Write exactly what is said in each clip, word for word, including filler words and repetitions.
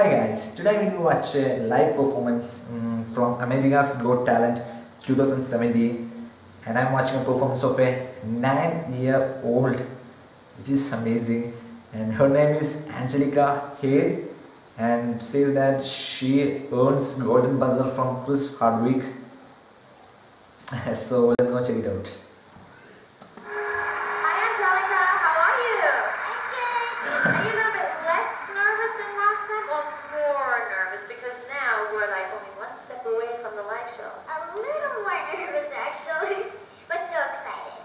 Hi guys, today we will watch a live performance um, from America's Got Talent twenty seventeen, and I'm watching a performance of a nine year old, which is amazing, and her name is Angelica Hale, and says that she earns golden buzzer from Chris Hardwick. So let's go check it out. Hi Angelica, how are you? I'm good. Are you a little bit less nervous than last time, or more nervous? Because now we're like only one step away from the live show. A little more nervous actually, but so excited.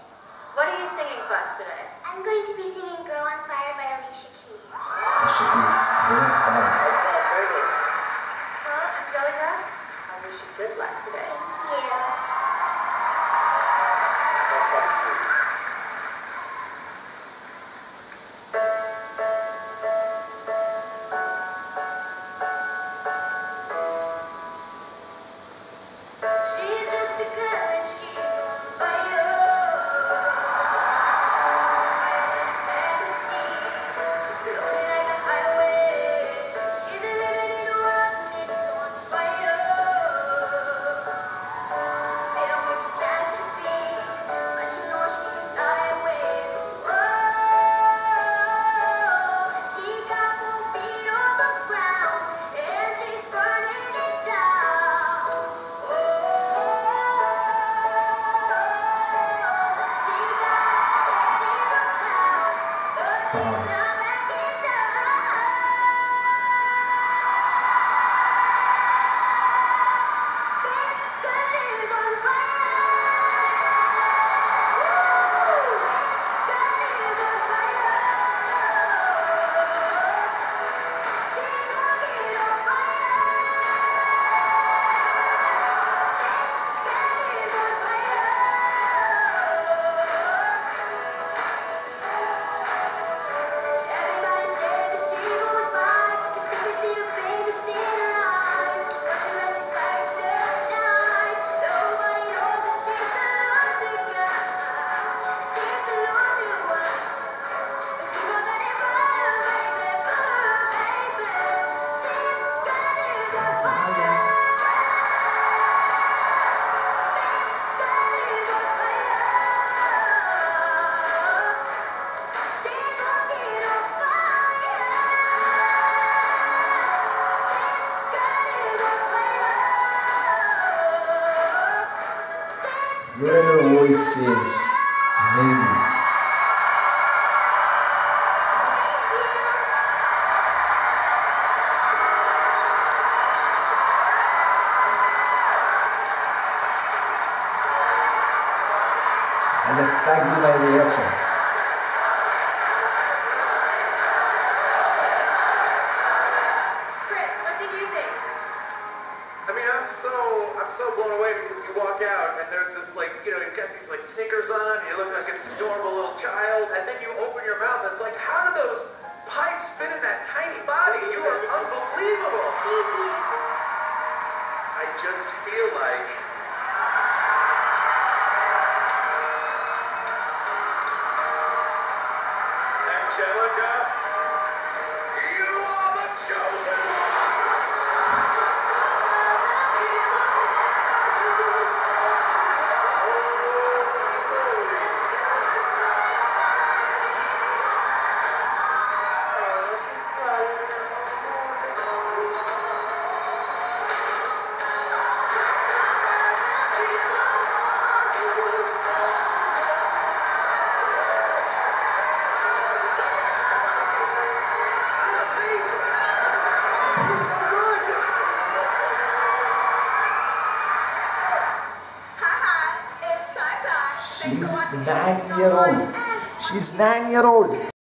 What are you singing for us today? I'm going to be singing Girl on Fire by Alicia Keys. Alicia Keys, Girl on Fire. Okay, very good. Well, Angelica, I wish you good luck today. Thank you. She's just a girl and she's on fire. Fire fantasy, floating like a highway. She's a living in a world that's on fire. Filled with catastrophe, but she knows she can fly away. Whoa, she got both feet on the ground and she's burning it down. Very voice change, amazing. That's exactly my reaction. I'm so I'm so blown away, because you walk out and there's this, like, you know, you've got these like sneakers on and you look like this adorable little child, and then you open your mouth and it's like, how do those pipes fit in that tiny body? You are unbelievable. I just feel like Angelica, you are the chosen one. She's nine year old. She's nine year old.